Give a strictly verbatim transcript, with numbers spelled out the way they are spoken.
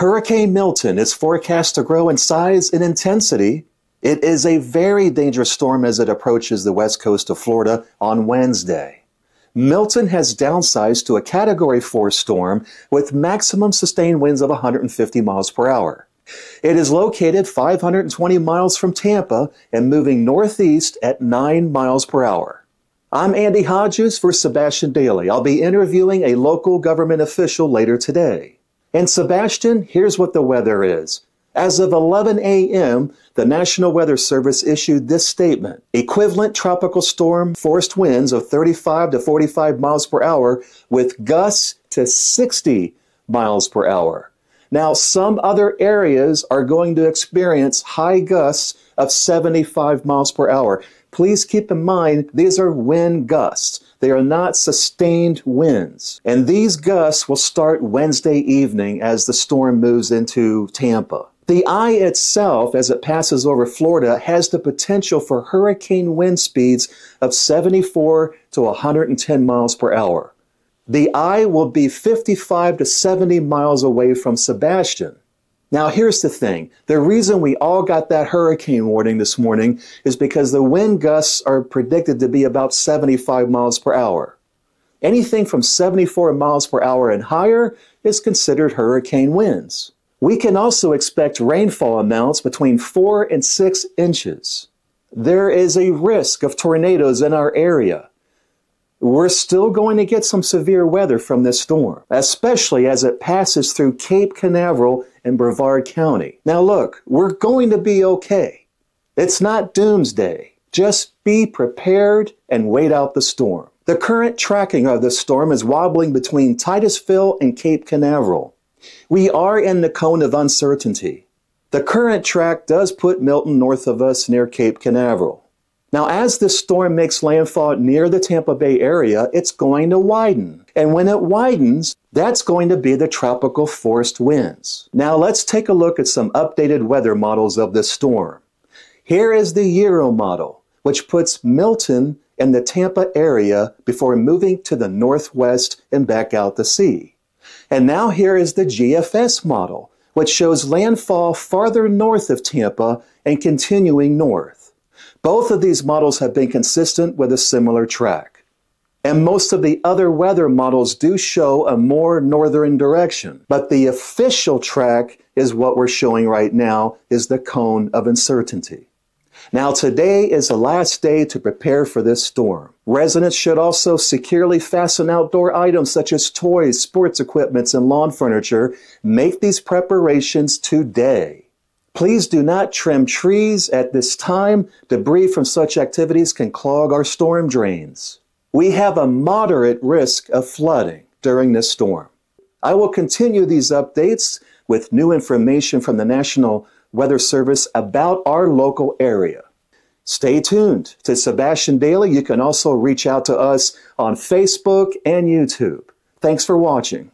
Hurricane Milton is forecast to grow in size and intensity. It is a very dangerous storm as it approaches the west coast of Florida on Wednesday. Milton has downsized to a Category four storm with maximum sustained winds of one hundred fifty miles per hour. It is located five hundred twenty miles from Tampa and moving northeast at nine miles per hour. I'm Andy Hodges for Sebastian Daily. I'll be interviewing a local government official later today. And Sebastian, here's what the weather is. As of eleven a m, the National Weather Service issued this statement. Equivalent tropical storm force winds of thirty-five to forty-five miles per hour with gusts to sixty miles per hour. Now, some other areas are going to experience high gusts of seventy-five miles per hour. Please keep in mind, these are wind gusts. They are not sustained winds. And these gusts will start Wednesday evening as the storm moves into Tampa. The eye itself, as it passes over Florida, has the potential for hurricane wind speeds of seventy-four to one hundred ten miles per hour. The eye will be fifty-five to seventy miles away from Sebastian. Now, here's the thing. The reason we all got that hurricane warning this morning is because the wind gusts are predicted to be about seventy-five miles per hour. Anything from seventy-four miles per hour and higher is considered hurricane winds. We can also expect rainfall amounts between four and six inches. There is a risk of tornadoes in our area. We're still going to get some severe weather from this storm, especially as it passes through Cape Canaveral and Brevard County. Now look, we're going to be okay. It's not doomsday. Just be prepared and wait out the storm. The current tracking of this storm is wobbling between Titusville and Cape Canaveral. We are in the cone of uncertainty. The current track does put Milton north of us near Cape Canaveral. Now, as this storm makes landfall near the Tampa Bay area, it's going to widen. And when it widens, that's going to be the tropical forced winds. Now, let's take a look at some updated weather models of this storm. Here is the Euro model, which puts Milton in the Tampa area before moving to the northwest and back out to sea. And now here is the G F S model, which shows landfall farther north of Tampa and continuing north. Both of these models have been consistent with a similar track. And most of the other weather models do show a more northern direction. But the official track is what we're showing right now, is the cone of uncertainty. Now, today is the last day to prepare for this storm. Residents should also securely fasten outdoor items such as toys, sports equipment, and lawn furniture. Make these preparations today. Please do not trim trees at this time. Debris from such activities can clog our storm drains. We have a moderate risk of flooding during this storm. I will continue these updates with new information from the National Weather Service about our local area. Stay tuned to Sebastian Daily. You can also reach out to us on Facebook and YouTube. Thanks for watching.